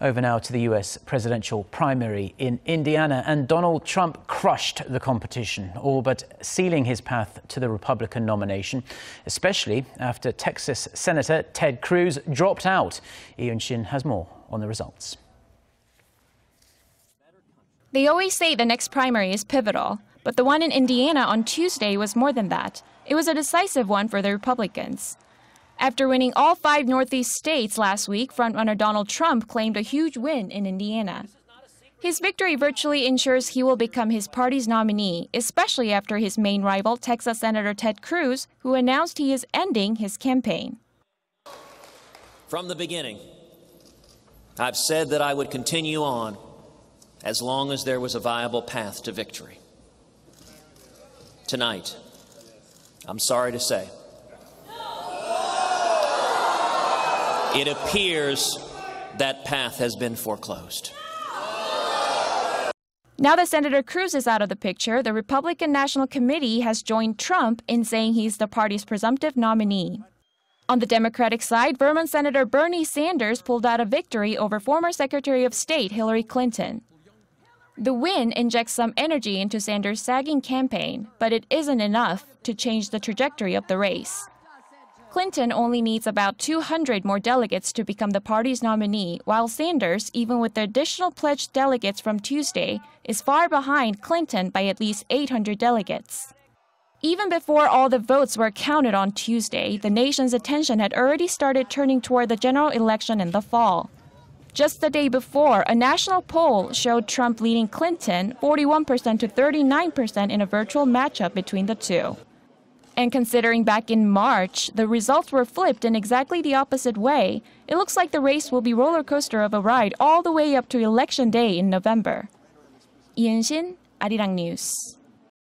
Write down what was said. Over now to the US presidential primary in Indiana, and Donald Trump crushed the competition, all but sealing his path to the Republican nomination, especially after Texas Senator Ted Cruz dropped out. Lee Eun-shin has more on the results. They always say the next primary is pivotal, but the one in Indiana on Tuesday was more than that. It was a decisive one for the Republicans. After winning all 5 Northeast states last week, frontrunner Donald Trump claimed a huge win in Indiana. His victory virtually ensures he will become his party's nominee, especially after his main rival, Texas Senator Ted Cruz, who announced he is ending his campaign. From the beginning, I've said that I would continue on as long as there was a viable path to victory. Tonight, I'm sorry to say, it appears that path has been foreclosed. Now that Senator Cruz is out of the picture, the Republican National Committee has joined Trump in saying he's the party's presumptive nominee. On the Democratic side, Vermont Senator Bernie Sanders pulled out a victory over former Secretary of State Hillary Clinton. The win injects some energy into Sanders' sagging campaign, but it isn't enough to change the trajectory of the race. Clinton only needs about 200 more delegates to become the party's nominee, while Sanders, even with the additional pledged delegates from Tuesday, is far behind Clinton by at least 800 delegates. Even before all the votes were counted on Tuesday, the nation's attention had already started turning toward the general election in the fall. Just the day before, a national poll showed Trump leading Clinton 41% to 39% in a virtual matchup between the two. And considering back in March, the results were flipped in exactly the opposite way, it looks like the race will be a roller coaster of a ride all the way up to Election Day in November. Lee Eun-shin, Arirang News.